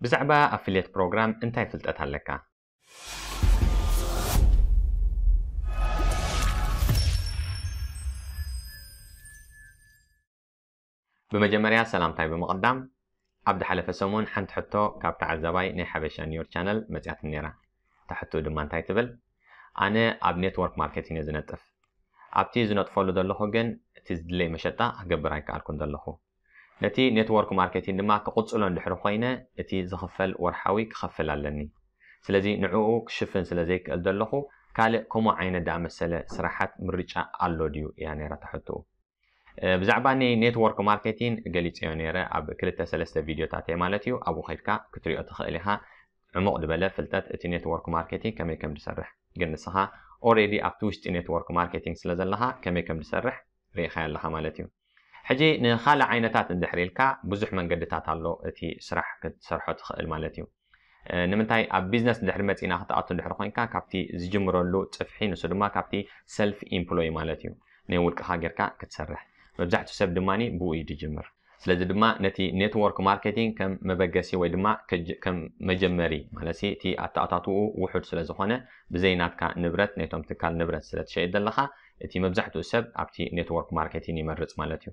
بزعبة affiliate program انتي فلتت هلكا. بمجمريا سلام طيب مقدم عبد حلفة سمون حنت حتو كاب تاع الزباي ني حبشان يور شانل مزيات النيرة تحتو دمان تايتبل أنا أب نتورك ماركتينغ زنطف أبتي زنطفولو دلوخو جن تزدلي مشتا أقبراي كالكون دلوخو نتي نتورك ماركتينغ دما كقدسلون دحرو خوينا نتي زخفل ورحاوي كخفل علني سلازي نعوو كشفن سلازي كالدلوخو كالي كومو عين دا مسألة سراحات مريشا ألو ديو يعني رتحتو بزعبا ني نتورك ماركتينغ قليتيو نيرا أب كلتا سلسة فيديو تاتي مالتيو أبو خيدكا كتريو تخيلها عمق دبلا فلتات اتي نتورك ماركتينغ كمي كم تسرح قلنصها already أبتو وشتي نتورك ماركتينغ سلازلها كمي كم تسرح ريخيال لها مالتيو حجي نخالة عينتات اندحريلكا بزح من قدتات هالو اتي سرح كتسرحو تخيل مالتيو نمنتاي أب بيزنس اندحر متينا خطأتو اندحر خوينكا كابتي زجمرو لو تفحين وسلما كابتي سلف امبلوي مالتيو نيولك خاقركا كتسرح مبزحت سب دماني بوي دجمر سلازي دما نتي نتورك ماركتينغ كم مبقسي وي دما كم مجمري مالسي تي اتاتاتو وحد سلازخونه بزيناتكا نبرت نيتوم تكال نبرت سلاتشي دلخا تي مبزحت سب ابتي نتورك ماركتينغ يمرص مالتيو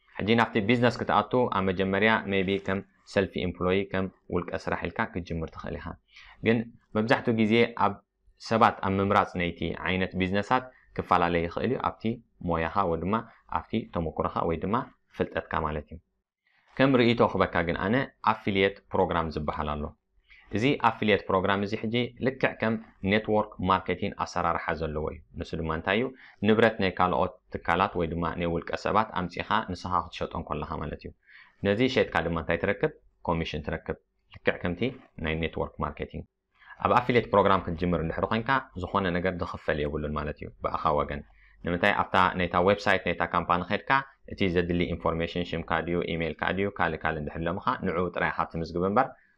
حجي نفتي بزنس كتاتو اما جمريا ميبي كم سيلفي امبلوي كم ولك اسرح لكا كتجمر تخليها جن مبزحتو غيزي اب سبات ام ممراص نيتي عينت بزنسات كفال عليه خليو ابتي موياها ودما أفتي تموكرها ويدما فلتت كمالتي كم رئيتو خبكا جن أنا affiliate program زبحلالو زي affiliate program زي حجي لكع كم network marketing أسرار حزلوي نسلو مانتايو نبرت نيكالوت تكالات ويدما نيولك أسابات أمسيخا نسها خدشتون كلها مالتيو نزي شيت كادم مانتاي تركب commission تركب لكع كمتي ناي network marketing أب affiliate program كتجمر نحرقينكا زخونا نقدر دخفل يقولون مالتيو بأخاوا جن نمتاي أفتا نيتا ويب سايت نيتا كامبان خيركا إتي زدلي إنفورميشن شم كاديو إيميل كاديو كالي ندحر لمخا نعود رايحة تمزقو بنبر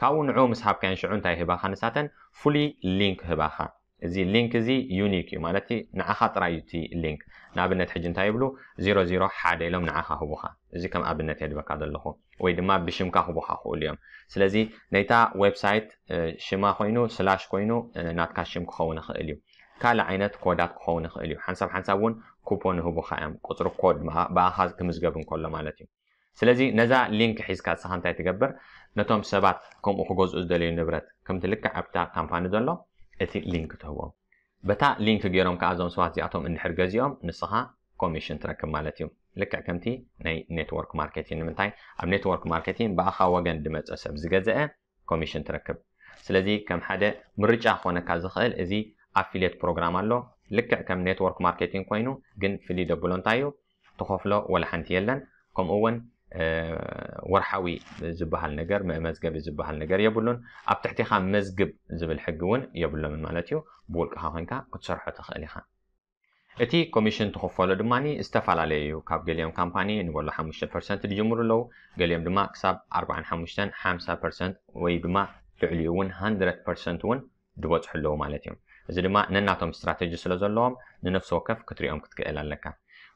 كاو نعو مسحاب كان شعون تاي هباخا نساتن فولي لينك هباخا زي لينك زي يونيك مالتي نعاخا ترايتي لينك نابنت حجن تايبلو 00 حدا لهم نعاخا هبوخا زي كم ابنت يدبكا دلخو وي دما بشمكا هبوخا خو اليوم سلازي نيتا ويب سايت شما خوينو سلاش خوينو ناتكا شمكو خونا خليو كالا عينت كودات كون خليو حنسابون كوبون هبو خام قطر كود ما باخاز كمزغبن كله مالتي سلازي نزا لينك حيسكا صحنتاي تغبر نتوم سبات كم اخغوز ازدلي نبرت كم تلك عبتا كامباني دلو اتي لينك تهو بتا لينك غيرهم كازون سوات زياتهم انحر غزيوم نصها كوميشن تركب مالتي لك كمتي ناي نتورك ماركتينغ منتاي ام نتورك ماركتينغ باخا وغن دمت اسب زغزئه كوميشن تركب سلازي كم حدا مرجع خونا كازخل ازي affiliate program اللو لكع كم network marketing كوينو جن فلي دبلون تايو تخفلو ولا حنت يلن كم أون ورحاوي زبها النجار مزجب زبها النجار يبلون أبتحتي خام مزجب زب الحجون يبلون من مالتيو بولك هاهنكا كتشرح تخليها اتي كوميشن تخفلو دماني استفعل عليه كاب قليم كامباني نقول 5% الجمهور لو قليم دما كسب 4-5% 5% ويدما تعليون 100% ون دوت حلو مالتيو إذا ما ننعتهم استراتيجية سلازلهم ننفس وكف كتريهم كتقال لك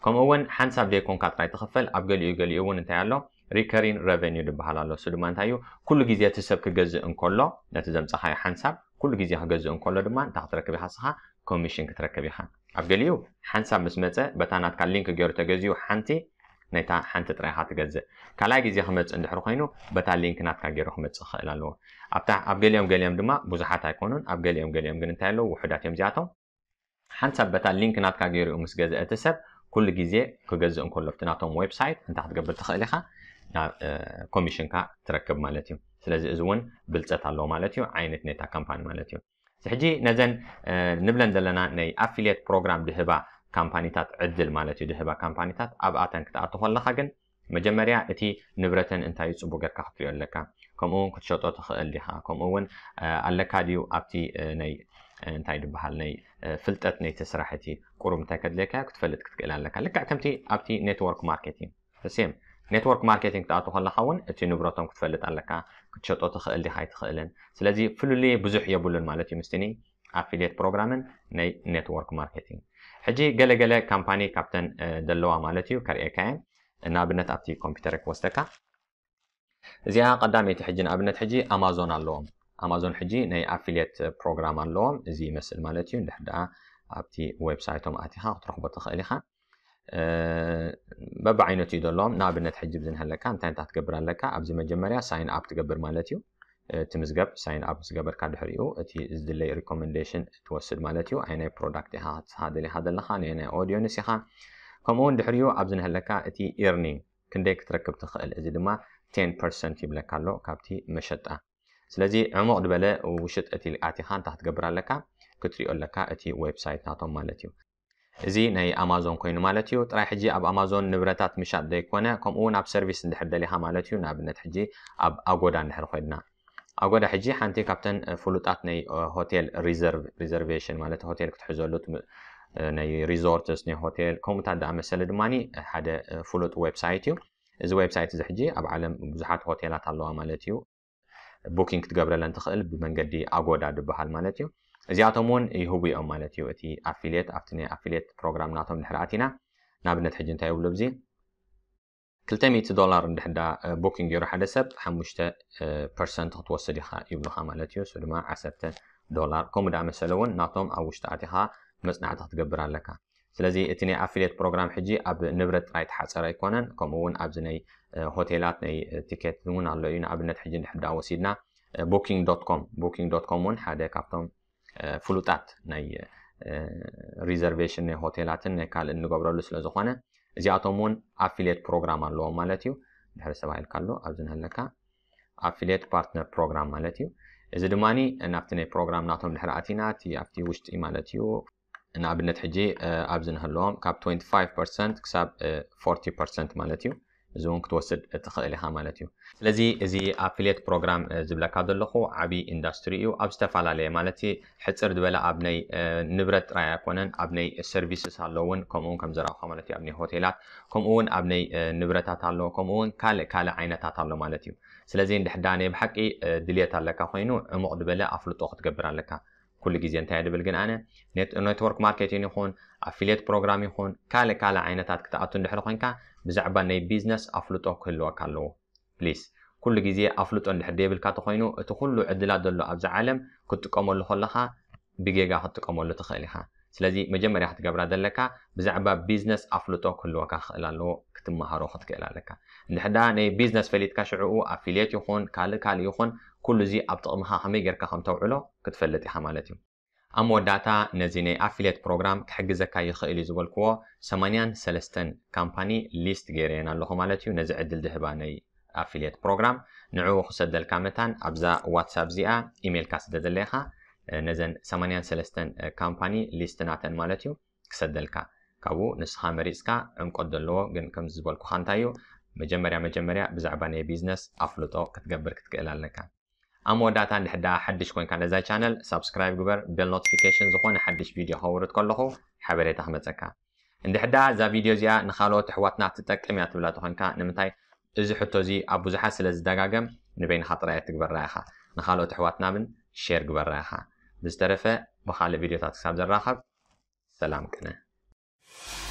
كم أول حنساب ديكون كاتراي تخفل أبقى لي أول نتعلم recurring revenue بحاله سلمان تايو كل جزء تسب كجزء إن كله نتزم صحيح حنساب كل جزء جزء إن كله دمان تحت ركبها صحة commission كتركبها أبقى ليو حنساب مسمته بتاعنا تكلين كجورة جزء وحنتي نيتا حنت تراحات جزء كلا جزء خمس عند حرقينه بتاع لينك ناتك جرو خمس خيل الله أبتاع أبقى اليوم دما بزحات هيكونون أبقى اليوم جنتاله وحدات يوم جاتهم حنت بتاع لينك ناتك جرو أمس جزء تسب كل جزء كجزء كله بتناتهم ويب سايت أنت هتقبل تخيلها كوميشن كا تركب مالتيو سلازي إزون بلتت الله مالتيو عينة نيتا كامبان مالتيو سحجي نزن نبلن دلنا ناي أفليت بروغرام دهبا كامبانيتات عدل مالتيو دهبا كامبانيتات أبعتن كتعطوها لخاقن مجمريا اتي نبرتن انتا يتصبو غير كافتريو اللكا كم اون كتشوتو تخيلها كم اون اللكا ديو أبتي ناي انتاي دبحال ناي فلتت ناي تسرحتي قروم تاكد لكا كتفلت كتقلال لكا لكا عتمتي أبتي نيتورك ماركتين تسيم نتورك ماركتينغ تاعتو خلا حون اتي نبراتهم كتفلت علىك كتشطو تخيل لي هاي تخيلن سلازي فلولي بزح يبولن مالتي مستني افيليت بروغرامن ناي نتورك ماركتينغ حجي قلقله كامباني كابتن دلوا مالتي وكاري كاين نابنت ابتي كمبيوترك وستكا زيها قدامي تحجن ابنت حجي امازون اللوم امازون حجي ناي افيليت بروغرام اللوم زي مثل مالتي لحدا ابتي ويب سايتهم اتيها تروح بتخيلها ببعينتي دلهم نابنت حجب زنها لك انت تتقبر لك ابزي مجمريا ساين اب تقبر مالتيو تمزقب ساين اب تقبر كاد حريو اتي از دلي ريكومنديشن توسد مالتيو عيني برودكت هذا اللي خان عيني اوديو نسيخان كمون دحريو ابزنها لك اتي ايرنينج كنديك تركب تخيل ازي دما 10% يبلك له كابتي مشطه سلازي عمق دبله وشط اتي اتي خان تتقبر لك كتريو لك اتي ويب سايت ناتوم مالتيو زي ناي امازون كوين مالتيو تراي حجي اب امازون نبرتات مشاد ديكونه كمون اب سيرفيس ندحد ليها مالتيو نابنت حجي اب اغودا نحر خدنا اغودا حجي حنتي كابتن فلوطات ناي هوتيل ريزرفيشن مالت هوتيل كتحزلو ناي ريزورتس ناي هوتيل كومتا دا مسل دماني حدا فلوط ويب سايتيو از ويب سايت زحجي اب عالم بزحات هوتيلات الله مالتيو بوكينج تقبرلن تخيل بمنقدي اغودا دبحال مالتيو زياتمون يهوي ام مالتيو اتي افيليت افتني افيليت بروغرام ناتهم لحراتينا نابنت حجي نتاي يبلو بزي $300 ندحدا بوكينج يرو حدا سب 5% توصل يخا يبلوها مالتيو سدما $10 كوم دا مسلون ناتهم او شتاتيها مصنعته تتغبر لك سلازي اتني افيليت بروغرام حجي اب نبرت رايت حصر ايكونن كومون اب زني هوتيلات ني تيكت نون على ين ابنت حجي ندحدا وسيدنا booking.com ون حدا كابتن فلوطات ناي ريزرفيشن ناي هوتيلاتن ناي كال نغبرلو سلازخونه زياتومون افيليت بروغرام اللو مالتيو دحر سبايل كالو ابزن هلكا افيليت بارتنر بروغرام مالتيو اذا دماني نافتني بروغرام ناتوم دحر اتينات يافتي وشتي مالتيو نابنت حجي ابزن هلوم كاب 25% كساب 40% مالتيو زون كتوسد تخيلها مالتيو سلازي ازي افيليت بروغرام زبلكا دلخو عبي اندستري او ابستفالالي مالتي حصر دبل ابني نبرت رايا كونن ابني سيرفيسز هالون كومون كمزراخو مالتي ابني هوتيلات كومون ابني نبرتات هالو كومون كال عينتات هالو مالتيو سلازي ندحداني بحقي دليت لكا خوينو عمق دبل افلطو كتقبر لكا كل جزء انتهى دبل جن انا نتورك ماركتينغ يكون افيليت بروغرام يكون كالا عينتات كتعطون دحر خوينكا بزعبه ناي بيزنس افلطو كلو كالو بليز كل جزء افلطو دحر ديبلكا تخوينو تخلو عدلات دلو ابز عالم كتقملو خلها بجيجا حتقملو تخيلها سلازي مجمريا حتقبر دلكا بزعبه بيزنس افلطو كلو كخلالو كتمهارو حتقلالكا نحدا ناي بيزنس فليت كشعو افيليت يكون كالا يكون كل زي أبطقمها حميجرك خم توعله كتفلتي حمالتي. أما داتا نزيني أفيليت بروغرام كحجزك يخيل زوال كوا سمانيان سلستن كامباني ليست جيرين اللي حمالتي نزع عدل دهباني أفيليت بروغرام نعو خسد الكامتان أبزا واتساب زيا إيميل كاسد دلها نزن سمانيان سلستن كامباني ليستناتن مالتي كسد الكا كابو نسخة مريسكا عمق الدلو جن كم زوال كخانتايو مجمريا بزعباني بيزنس أفلتو كتجبر كتقلال لك. أما داتا نحدا حدش كون كان لزاي channel subscribe جبر bell notification زخون حدش فيديو هورت كله حبريت أحمد زكا نحدا زا فيديو زيا نخلو تحواتنا تتكلم تبلات خون كان نمتاي إذا حطوا زي أبو زحاس لزدقاقم نبين خطرات جبر رايحة نخلو تحواتنا من share جبر رايحة بسترفه بخلي فيديو تاتساب زراحب سلام كنا.